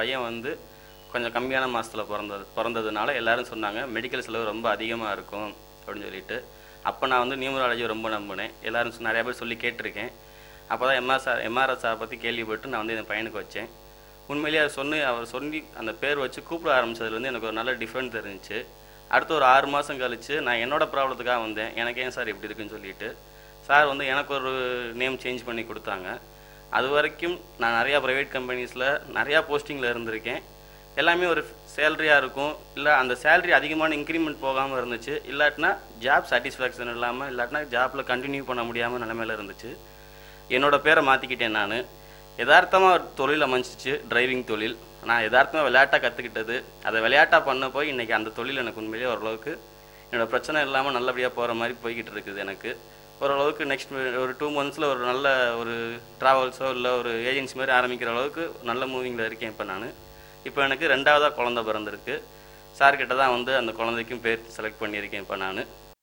பையன் வந்து கொஞ்சம் கம்மியான மாதத்தில் பிறந்ததுனால எல்லோரும் சொன்னாங்க மெடிக்கல் செலவு ரொம்ப அதிகமாக இருக்கும் அப்படின்னு சொல்லிட்டு. அப்போ நான் வந்து நியூமராலஜி ரொம்ப நம்பினேன், எல்லோரும் நிறையா பேர் சொல்லி கேட்டிருக்கேன். அப்போ தான் எம்ஆர்எஸ்ஆரை பற்றி கேள்விப்பட்டு நான் வந்து என் பையனுக்கு வச்சேன். உண்மையிலேயே அவர் சொல்லி அந்த பேர் வச்சு கூப்பிட ஆரம்பித்ததுலேருந்து எனக்கு ஒரு நல்ல டிஃப்ரெண்ட் தெரிஞ்சிச்சு. அடுத்த ஒரு 6 மாதம் கழித்து நான் என்னோடய ப்ராப்ளத்துக்காக வந்தேன், எனக்கு ஏன் சார் இப்படி இருக்குன்னு சொல்லிட்டு சார் வந்து எனக்கு ஒரு நேம் சேஞ்ச் பண்ணி கொடுத்தாங்க. அது வரைக்கும் நான் நிறையா ப்ரைவேட் கம்பெனிஸில் நிறையா போஸ்டிங்கில் இருந்திருக்கேன். எல்லாமே ஒரு சேலரியாக இருக்கும், இல்லை அந்த சேலரி அதிகமான இன்க்ரிமெண்ட் போகாமல் இருந்துச்சு, இல்லாட்டினா ஜாப் சாட்டிஸ்ஃபேக்ஷன் இல்லாமல், இல்லாட்டினா ஜாப்பில் கண்டினியூ பண்ண முடியாமல் நிலமையில இருந்துச்சு. என்னோடய பேரை மாற்றிக்கிட்டேன். நான் யதார்த்தமாக ஒரு தொழில் அமைஞ்சிச்சு, டிரைவிங் தொழில். நான் யதார்த்தமாக விளையாட்டாக கற்றுக்கிட்டது, அதை விளையாட்டாக பண்ண போய் இன்றைக்கி அந்த தொழில் எனக்கு உண்மையிலேயே ஓரளவுக்கு என்னோடய பிரச்சனை இல்லாமல் நல்லபடியாக போகிற மாதிரி போய்கிட்டு இருக்குது. எனக்கு ஓரளவுக்கு நெக்ஸ்ட் ஒரு 2 மந்த்ஸில் ஒரு நல்ல ஒரு ட்ராவல்ஸோ இல்லை ஒரு ஏஜென்சி மாதிரி ஆரம்பிக்கிற அளவுக்கு நல்ல மூவிங்கில் இருக்கேன் இப்போ நான். இப்போ எனக்கு 2ஆவதாக குழந்தை பிறந்திருக்கு. சார்கிட்ட தான் வந்து அந்த குழந்தைக்கும் பேர் செலக்ட் பண்ணியிருக்கேன் இப்போ நான்.